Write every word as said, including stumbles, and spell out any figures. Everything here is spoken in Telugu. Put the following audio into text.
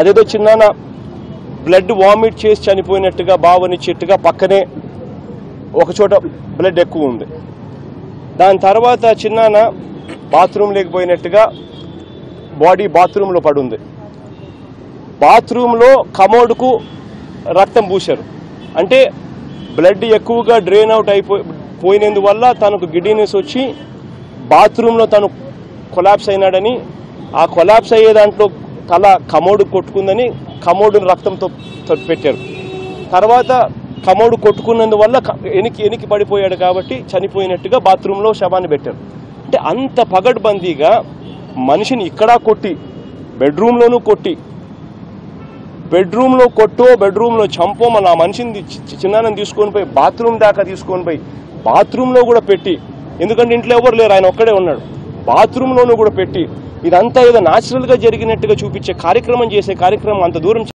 అదేదో చిన్నాన బ్లడ్ వామిట్ చేసి చనిపోయినట్టుగా భావనిచ్చిట్టుగా పక్కనే ఒక చోట బ్లడ్ ఎక్కువ ఉంది. దాని తర్వాత చిన్నాన బాత్రూమ్ లేకపోయినట్టుగా బాడీ బాత్రూంలో పడుంది. బాత్రూంలో కమోడ్కు రక్తం పూశారు. అంటే బ్లడ్ ఎక్కువగా డ్రైన్ అవుట్ అయిపోయి పోయినందువల్ల తనకు గిడ్డీనెస్ వచ్చి బాత్రూంలో తను కొలాప్స్ అయినాడని, ఆ కొలాప్స్ అయ్యే దాంట్లో తల కమోడు కొట్టుకుందని కమోడును రక్తంతో పెట్టారు. తర్వాత కమోడు కొట్టుకున్నందువల్ల ఎనికి ఎనికి పడిపోయాడు కాబట్టి చనిపోయినట్టుగా బాత్రూంలో శవాన్ని పెట్టారు. అంటే అంత పగడ్బందీగా మనిషిని ఇక్కడ కొట్టి, బెడ్రూమ్లోనూ కొట్టి, బెడ్రూమ్లో కొట్టో బెడ్రూమ్లో చంపో, మన ఆ మనిషిని చిన్నానని తీసుకొని పోయి బాత్రూమ్ దాకా తీసుకొని పోయి బాత్రూంలో కూడా పెట్టి, ఎందుకంటే ఇంట్లో ఎవరు లేరు, ఆయన ఒక్కడే ఉన్నాడు, బాత్రూంలోనూ కూడా పెట్టి, ఇదంతా ఏదో న్యాచురల్గా జరిగినట్టుగా చూపించే కార్యక్రమం చేసే కార్యక్రమం అంత దూరం